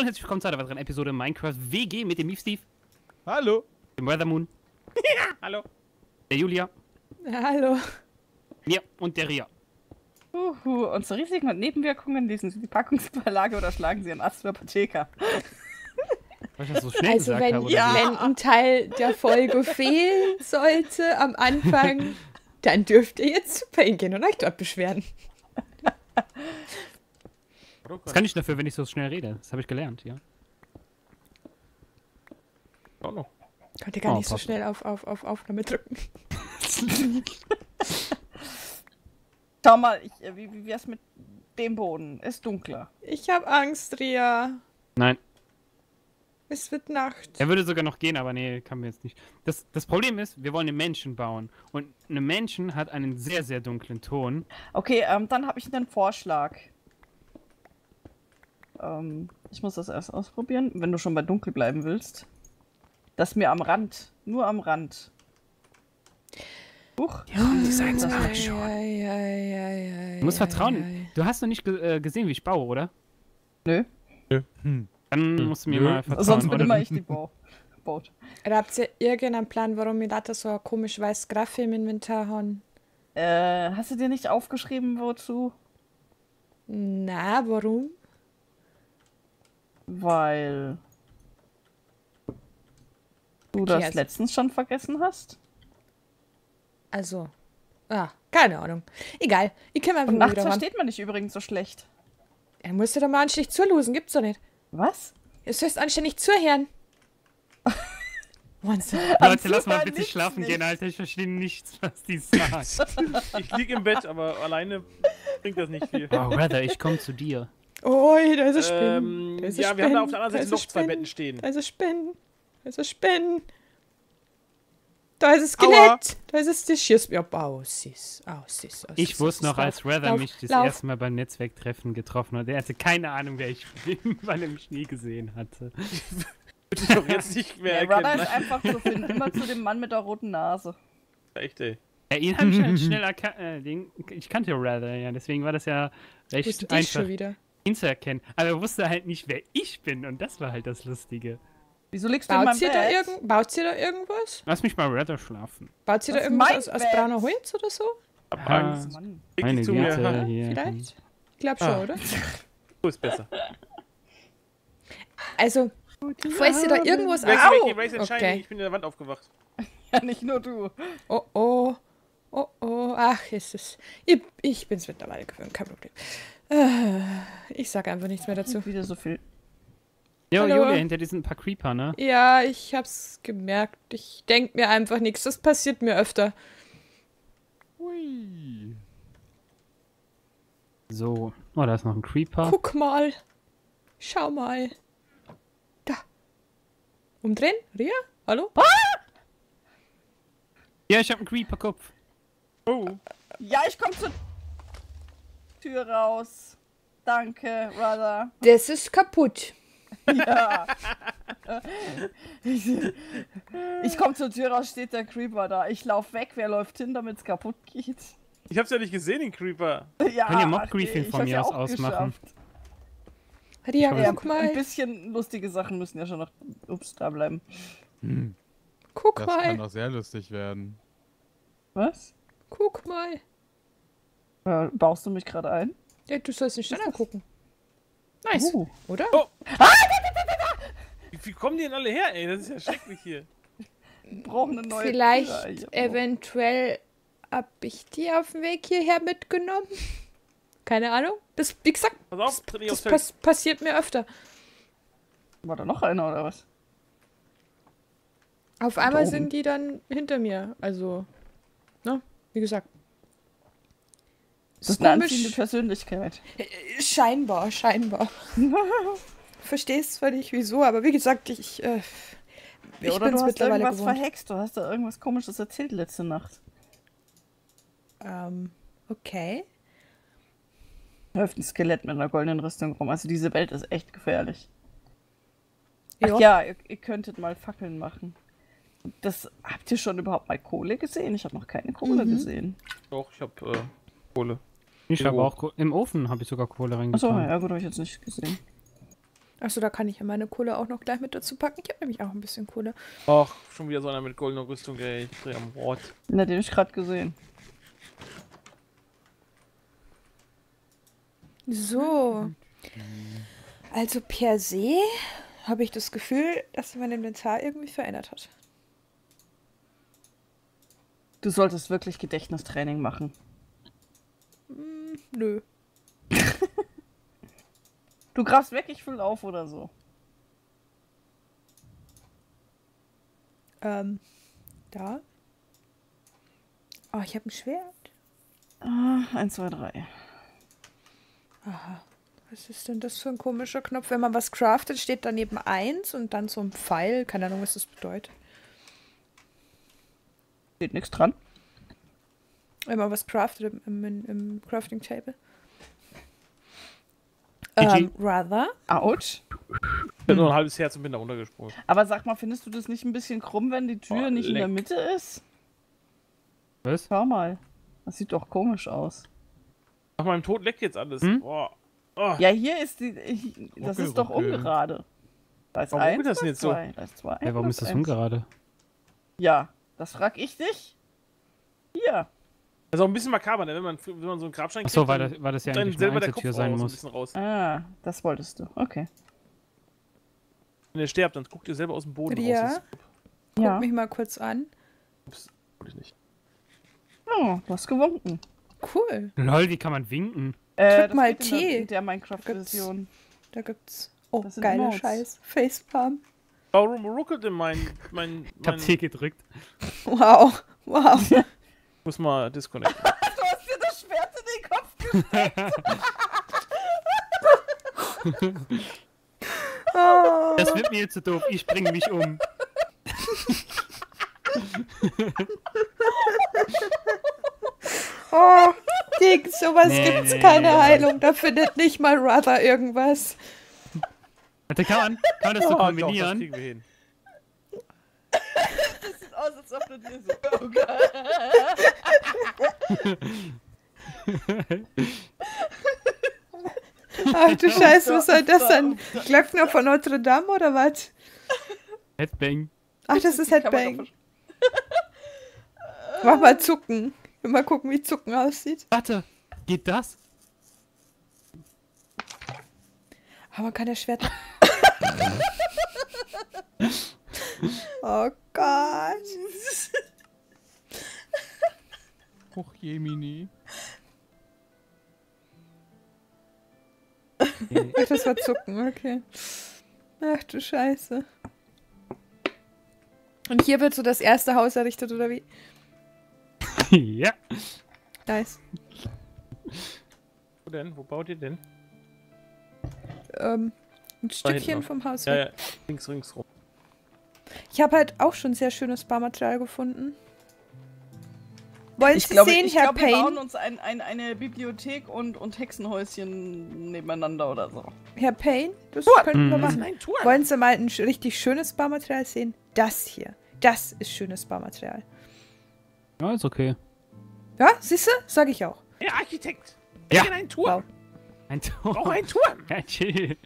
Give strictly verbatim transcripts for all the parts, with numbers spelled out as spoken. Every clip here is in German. Und herzlich willkommen zu einer weiteren Episode Minecraft W G mit dem Miefsteve. Hallo. Dem Weathermoon. Ja, hallo. Der Julia. Hallo. Ja, und der Ria. Uhu, und zu Risiken und Nebenwirkungen lesen Sie die Packungsbeilage oder schlagen Sie einen Arzt oder Apotheker. Weil ich das so schnell also gesagt wenn, habe, oder ja. Wenn ein Teil der Folge fehlen sollte am Anfang, dann dürft ihr jetzt zu Payne gehen und euch dort beschweren. Das kann ich dafür, wenn ich so schnell rede. Das habe ich gelernt, ja. Oh no. Konnte gar oh, nicht so passen. Schnell auf, auf, auf Aufnahme drücken. Schau mal, ich, wie, wie wär's mit dem Boden? Ist dunkler. Ich habe Angst, Ria. Nein. Es wird Nacht. Er würde sogar noch gehen, aber nee, kann mir jetzt nicht. Das, das Problem ist, wir wollen einen Menschen bauen. Und eine Menschen hat einen sehr, sehr dunklen Ton. Okay, ähm, dann habe ich einen Vorschlag. Ähm, ich muss das erst ausprobieren, wenn du schon bei dunkel bleiben willst. Dass mir am Rand, nur am Rand. Huch. Die Raumdesigns mache ich schon. Du musst vertrauen. Du hast noch nicht ge äh, gesehen, wie ich baue, oder? Nö. Nö. Hm. Dann hm. musst du mir Nö. mal vertrauen. Sonst bin immer ich die Bau. Baut. Oder habt ihr irgendeinen Plan, warum wir da so ein komisch weiß Graf im Inventar haben? Äh, hast du dir nicht aufgeschrieben, wozu? Na, warum? Weil du okay, das also letztens schon vergessen hast. Also, ah, keine Ahnung. Egal, ich kann mal wieder nachts versteht man nicht übrigens so schlecht. Er musst du doch mal anständig zulosen, gibt's doch nicht. Was? Du sollst anständig zuhören. Leute, lass mal bitte schlafen gehen, Alter. Ich verstehe nichts, was die sagt. Ich liege im Bett, aber alleine bringt das nicht viel. Oh, Rather, ich komme zu dir. Oh, da ist ein Spinnen. Ähm, ja, Spinnen. Wir haben da auf der anderen Seite noch zwei Betten stehen. Da ist ein Spinnen. Da ist ein Spinnen. Da ist es Skelett. Da ist es das Schirrs... Ja, aussies, aussies, aussies. Ich wusste noch, als Rather mich das erste Mal beim Netzwerktreffen getroffen hat. Er hatte keine Ahnung, wer ich bin, weil er mich nie gesehen hatte. Würde ich doch jetzt nicht mehr erkennen. Rather ist einfach zu finden. Immer zu dem Mann mit der roten Nase. Echt, ey. Ja, ihn habe ich halt schnell erkannt. Ich kannte Rather, ja. Deswegen war das ja recht ich einfach, dich schon wieder. ihn zu erkennen. Aber er wusste halt nicht, wer ich bin. Und das war halt das Lustige. Wieso legst du in meinem Bett? Da irgend, baut sie da irgendwas? Lass mich mal Rather schlafen. Baut sie da irgendwas aus, aus brauner Holz oder so? Hab Angst. Ah, meine zu mir. Ja, hier. Vielleicht? Ich glaub schon, ah. oder? So ist besser. Also, falls sie da irgendwas... Weg, weg, weg, weg, okay. Ich bin in der Wand aufgewacht. Ja, nicht nur du. Oh, oh. Oh, oh. Ach, ist es. Ich, ich bin's mittlerweile gewöhnt, kein Problem. Ich sag einfach nichts mehr dazu. Wieder so viel... Jo, Julia, hinter dir sind ein paar Creeper, ne? Ja, ich hab's gemerkt. Ich denk mir einfach nichts. Das passiert mir öfter. Hui. So. Oh, da ist noch ein Creeper. Guck mal. Schau mal. Da. Umdrehen? Ria? Hallo? Ah! Ja, ich hab einen Creeper-Kopf. Oh. Ja, ich komm zur Tür raus. Danke, Rather. Das ist kaputt. Ja. Ich, ich komme zur Tür raus, steht der Creeper da. Ich lauf weg, wer läuft hin, damit es kaputt geht? Ich hab's ja nicht gesehen, den Creeper. Ja, kann ihr Mob-Griefing von mir aus ausmachen? Ria, ja, guck mal. Ein bisschen lustige Sachen müssen ja schon noch ups, da bleiben. Hm. Guck das mal. Das kann doch sehr lustig werden. Was? Guck mal. Äh, baust du mich gerade ein? Ja, du sollst nicht schneller gucken. Nice, uh. oder? Oh. Ah, da, da, da, da. Wie, wie kommen die denn alle her, ey? Das ist ja schrecklich hier. Wir brauchen eine neue Vielleicht, Tür. eventuell habe ich die auf dem Weg hierher mitgenommen. Keine Ahnung. Das, wie gesagt, Pass auf, das, das pass passiert mir öfter. War da noch einer, oder was? Auf da einmal oben. sind die dann hinter mir. Also, ne? Wie gesagt. Das ist eine anziehende Persönlichkeit. Scheinbar, scheinbar. Verstehst zwar nicht wieso, aber wie gesagt, ich, äh, ich ja, bin es mittlerweile irgendwas gewohnt. Verhext, du hast da irgendwas Komisches erzählt letzte Nacht. Ähm, um, okay. Läuft ein Skelett mit einer goldenen Rüstung rum, also diese Welt ist echt gefährlich. Ach ja, ihr, ihr könntet mal Fackeln machen. Das, habt ihr schon überhaupt mal Kohle gesehen? Ich habe noch keine Kohle mhm. gesehen. Doch, ich habe... Äh Kohle. Ich habe auch Kohle. Im Ofen habe ich sogar Kohle reingetan. Achso, ja gut, habe ich jetzt nicht gesehen. Achso, da kann ich ja meine Kohle auch noch gleich mit dazu packen. Ich habe nämlich auch ein bisschen Kohle. Ach, schon wieder so einer mit goldener Rüstung, ey. Ich drehe am Rot. Na, den hab ich gerade gesehen. So. Also per se habe ich das Gefühl, dass mein Inventar irgendwie verändert hat. Du solltest wirklich Gedächtnistraining machen. Mm, nö. Du grabst weg, ich füll auf oder so. Ähm, da. Oh, ich habe ein Schwert. Ah, eins, zwei, drei. Aha. Was ist denn das für ein komischer Knopf? Wenn man was craftet, steht daneben eins und dann so ein Pfeil. Keine Ahnung, was das bedeutet. Steht nichts dran. Wenn man was craftet im, im, im Crafting Table. Ähm, Rather. Autsch. Ich bin nur ein halbes Herz und bin da runtergesprungen. Aber sag mal, findest du das nicht ein bisschen krumm, wenn die Tür oh, nicht leck. in der Mitte ist? Was? Schau mal. Das sieht doch komisch aus. Nach meinem Tod leckt jetzt alles. Hm? Oh. Oh. Ja, hier ist die... Ich, das okay, ist doch okay. ungerade. Da ist warum eins, das da ist zwei, so? da ist zwei. Ja, warum ist das eins. ungerade? Ja, das frag ich dich. Hier. Das ist auch ein bisschen makaber, wenn man, wenn man so einen Grabstein kriegt. Achso, weil, weil das ja eigentlich selber eine Tür sein muss. Raus. Ah, das wolltest du. Okay. Wenn ihr sterbt, dann guckt ihr selber aus dem Boden Ria? raus. Guck ja. mich mal kurz an. Ups, wollte ich nicht. Oh, du hast gewunken. Cool. Lol, wie kann man winken? Äh, Drück mal T. In der, in der Minecraft-Version. Da gibt's... Oh, geiler Scheiß. Facepalm. Warum ruckelte mein... mein... Ich hab T gedrückt. Wow. Wow. Ich muss mal disconnecten. Du hast dir das Schwert in den Kopf gesteckt. Oh. Das wird mir zu doof. Ich bringe mich um. Oh, Ding, sowas nee, gibt's nee, keine nee. Heilung. Da findet nicht mal Rather irgendwas. Warte, kann man, kann man das oh, so kombinieren? Doch, das kriegen wir hin. Aus, als ob du dir so... Oh Gott. Ach du Scheiße, was soll das denn? Glöckner von Notre Dame oder was? Headbang. Ach, das ist Headbang. Mach mal Zucken. Mal gucken, wie Zucken aussieht. Warte, geht das? Aber man kann ja Schwert... Oh Gott. Och je, Mini. Ach, das war Zucken, okay. Ach du Scheiße. Und hier wird so das erste Haus errichtet, oder wie? Ja. Nice. Wo denn? Wo baut ihr denn? Ähm, ein Stückchen vom Haus weg. Ja, ja, links, ringsrum. Ich habe halt auch schon sehr schönes Baumaterial gefunden. Wollt ihr sehen, ich Herr glaub, Payne? Wir bauen uns ein, ein, eine Bibliothek und, und Hexenhäuschen nebeneinander oder so. Herr Payne, das Tour. könnten mm. wir machen. Nein, wollen Sie mal ein richtig schönes Baumaterial sehen? Das hier. Das ist schönes Baumaterial. Ja, ist okay. Ja, siehst du? Sag ich auch. Herr Architekt! Ja. Ein Turm! Wow. Ein Turm! Auch ein Turm! Ja, chill.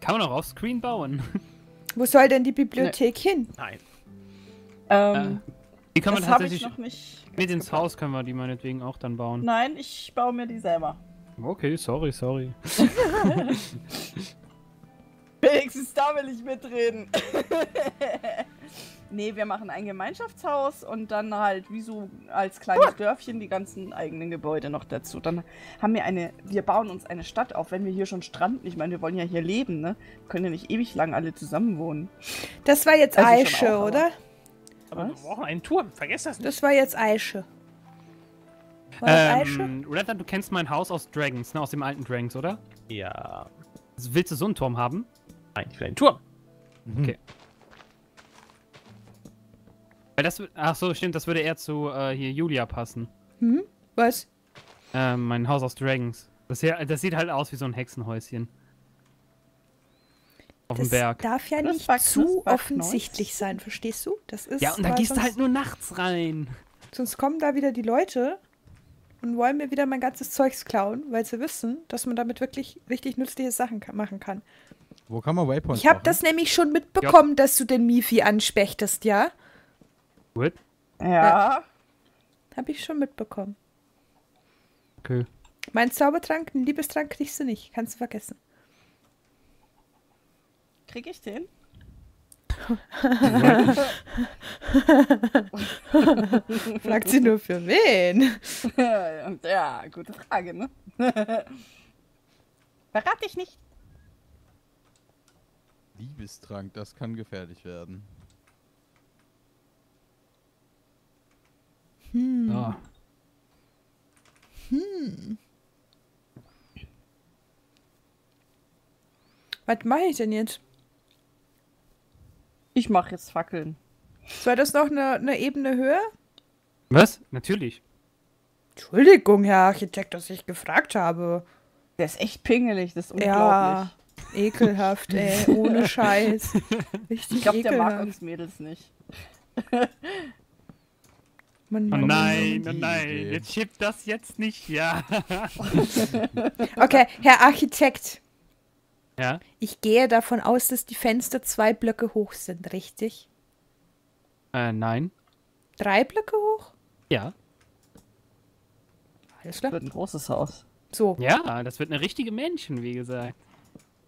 Kann man auch auf Screen bauen. Wo soll denn die Bibliothek nee. hin? Nein. Ähm, äh, die kann man das tatsächlich ich noch nicht mit ins geplant. Haus können wir die meinetwegen auch dann bauen. Nein, ich baue mir die selber. Okay, sorry, sorry. Wenigstens da will ich mitreden. Nee, wir machen ein Gemeinschaftshaus und dann halt wie so als kleines oh. Dörfchen die ganzen eigenen Gebäude noch dazu. Dann haben wir eine, wir bauen uns eine Stadt auf, wenn wir hier schon stranden. Ich meine, wir wollen ja hier leben, ne? Wir können ja nicht ewig lang alle zusammen wohnen. Das war jetzt also Eische, auch, oder? Aber was? Wir brauchen einen Turm, vergesst das nicht. Das war jetzt Eische. War das ähm, Eische? Rather, du kennst mein Haus aus Dragons, ne? Aus dem alten Dragons, oder? Ja. Willst du so einen Turm haben? Nein, ich will einen Turm. Mhm. Okay. Weil das, ach so, stimmt, das würde eher zu äh, hier Julia passen. Hm? Was? Ähm, mein Haus aus Dragons. Das, hier, das sieht halt aus wie so ein Hexenhäuschen. Auf dem Berg. Das darf ja nicht zu offensichtlich sein, verstehst du? Das ist. Ja, und da gehst du halt nur nachts rein. Sonst kommen da wieder die Leute und wollen mir wieder mein ganzes Zeugs klauen, weil sie wissen, dass man damit wirklich richtig nützliche Sachen machen kann. Wo kann man Waypoints Ich habe das nämlich schon mitbekommen, ja. dass du den Mifi anspechtest, ja? Gut. Ja. ja. Habe ich schon mitbekommen. Okay. Mein Zaubertrank, einen Liebestrank kriegst du nicht. Kannst du vergessen. Krieg ich den? Fragt sie nur für wen? Und ja, gute Frage, ne? Verrate ich nicht. Liebestrank, das kann gefährlich werden. Hm. Ah. Hm. Was mache ich denn jetzt? Ich mache jetzt Fackeln. Soll das noch eine, eine Ebene höher? Was? Natürlich. Entschuldigung, Herr Architekt, dass ich gefragt habe. Der ist echt pingelig, das ist unglaublich. Ja, ekelhaft, ey, ohne Scheiß. Richtig ich glaube, der mag uns Mädels nicht. Man oh nein, oh nein, jetzt schippt das jetzt nicht, ja. Okay, Herr Architekt. Ja? Ich gehe davon aus, dass die Fenster zwei Blöcke hoch sind, richtig? Äh, nein. Drei Blöcke hoch? Ja. Alles klar. Das wird ein großes Haus. So. Ja, das wird eine richtige Mansion, wie gesagt.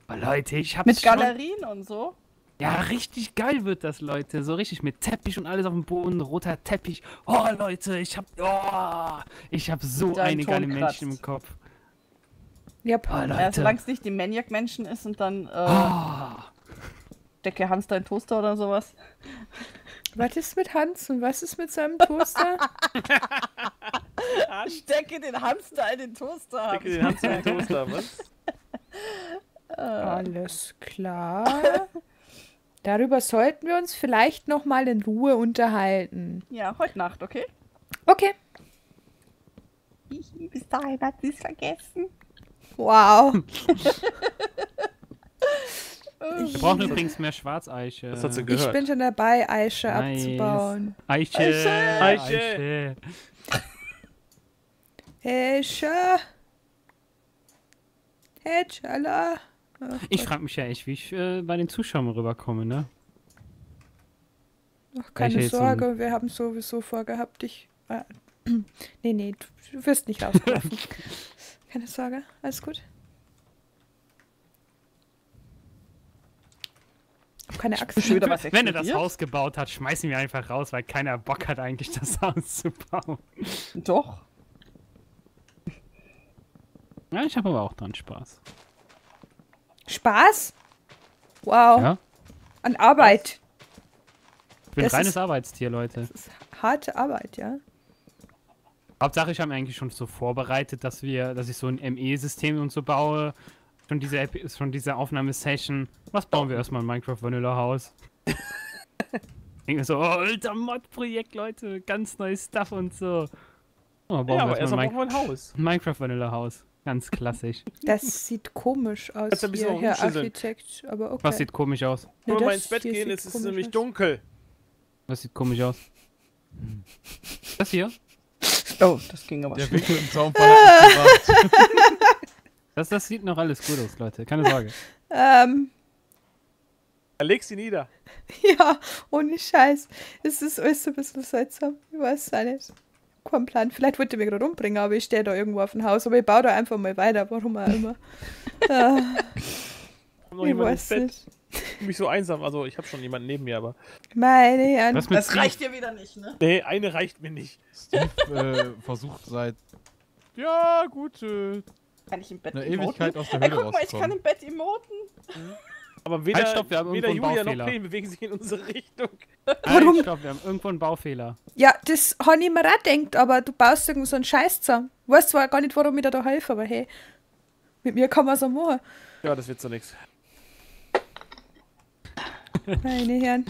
Aber Leute, ich hab's Mit Galerien schon... und so? Ja, richtig geil wird das, Leute. So richtig mit Teppich und alles auf dem Boden, roter Teppich. Oh, Leute, ich hab... Oh, ich hab so Dein eine Ton geile Mansion im Kopf. Ja, yep. oh, ja, solange es nicht die Maniac-Menschen ist und dann, äh, oh. Decke Hans dein Toaster oder sowas. Was ist mit Hans und was ist mit seinem Toaster? Stecke den Hamster in den Toaster. Stecke den Hamster in den Toaster, was? Alles klar. Darüber sollten wir uns vielleicht nochmal in Ruhe unterhalten. Ja, heute Nacht, okay? Okay. Bis dahin hat sie es vergessen. Wow. Wir brauchen übrigens mehr Schwarzeiche. Das hat sie gehört. Ich bin schon dabei, Eiche nice. abzubauen. Eiche! Eiche! Eiche! Eiche! Ich frage mich ja echt, wie ich äh, bei den Zuschauern rüberkomme, ne? Ach, keine Eiche Sorge, so wir haben sowieso vorgehabt, dich... Äh, nee, nee, du, du wirst nicht rauskommen. Keine Sorge, alles gut. Keine Axt. Wenn er das Haus gebaut hat, schmeißen wir einfach raus, weil keiner Bock hat eigentlich, das Haus zu bauen. Doch. Ja, ich habe aber auch dran Spaß. Spaß? Wow. Ja? An Arbeit. Ich bin ein reines Arbeitstier, Leute. Das ist harte Arbeit, ja. Hauptsache, ich habe mich eigentlich schon so vorbereitet, dass wir, dass ich so ein M E-System und so baue. Schon diese, Epi schon diese Aufnahmesession. Was bauen wir erstmal in Minecraft Vanilla Haus? Ich denke so, oh, alter Mod-Projekt, Leute, ganz neues Stuff und so. Oh, bauen ja, wir aber erstmal erst ein Haus. Minecraft Vanilla Haus, ganz klassisch. Das sieht komisch aus, das hier, Herr Architekt, aber okay. Was sieht komisch aus? Wenn nee, wir mal ins Bett gehen, es ist nämlich aus. dunkel. Was sieht komisch aus? Das hier? Oh, das ging aber Der Weg mit dem Zaunfall hat mich gebracht. das, das sieht noch alles gut aus, Leute. Keine Sorge. Ähm. Er legt sie nieder. Ja, ohne Scheiß. Es ist alles ein bisschen seltsam. Ich weiß es nicht. Kein Plan. Vielleicht wollte er mich gerade umbringen, aber ich stehe da irgendwo auf dem Haus. Aber ich baue da einfach mal weiter, warum auch immer. äh. Ich, ich weiß nicht. Ich bin mich so einsam. Also, ich habe schon jemanden neben mir, aber... Meine Herren. Das, das reicht dir wieder nicht, ne? Nee, eine reicht mir nicht. Steve äh, versucht seit... Ja, gut. Äh, kann ich im Bett eine Ewigkeit aus der Höhle rauskommen. Guck mal, ich kann im Bett emoten. Mhm. Aber weder, halt, stopp, wir haben weder Julia noch Payne bewegen sich in unsere Richtung. Warum? Halt, stopp, wir haben irgendwo einen Baufehler. Ja, das habe ich mir auch gedacht, aber du baust irgendwo so einen Scheiß zusammen. Ich weiß zwar gar nicht, warum ich dir da helfe, aber hey, mit mir kann man so machen. Ja, das wird so nichts. Meine Herren.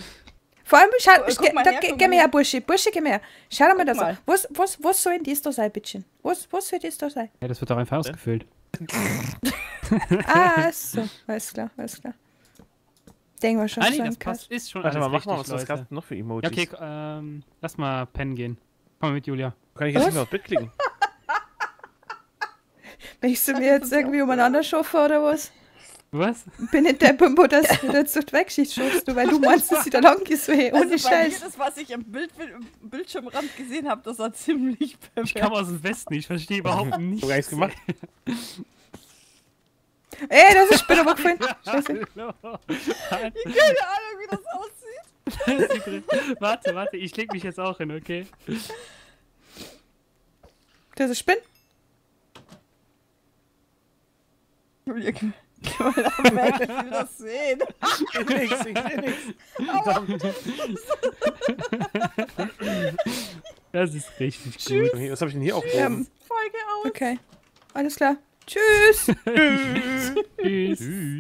Vor allem, schau, oh, guck mal da, her, geh, geh mal her, Bursche, Bursche, geh mal her. Schau mal das an. Was, was, was soll denn das da sein, bittchen? Was, was soll das da sein? Ja, das wird doch einfach ja. ausgefüllt. ah, so. Alles klar, alles klar. Denken wir schon. Ah, nee, das passt, ist schon Warte mal, mach mal, was das gerade noch für Emojis. Ja, okay, ähm, lass mal pennen gehen. Komm mal mit, Julia. Kann ich jetzt nicht mehr aufs Bett klicken? Wenn ich sie mir jetzt irgendwie umeinander schaffe oder was? Was? Bin in der Bimbo, dass du das so wegschießt, schaffst du, weil du meinst, dass sie da lang ist, ohne also Scheiß. Das, was ich am Bild, Bildschirmrand gesehen habe, das war ziemlich perfekt. Ich kam aus dem Westen, ich verstehe überhaupt nichts. Du hast gemacht. Ey, das ist später aber gefallen. Scheiße. Hallo. Keine Ahnung, wie das aussieht. Warte, warte, ich leg mich jetzt auch hin, okay? Das ist Spinn. Geh mal da weg, ich will das sehen. Ich will nix, ich will nix. Das ist richtig Tschüss. Gut. Was hab ich denn hier auch? Ähm, Folge aus. Okay, alles klar. Tschüss. Tschüss. Tschüss.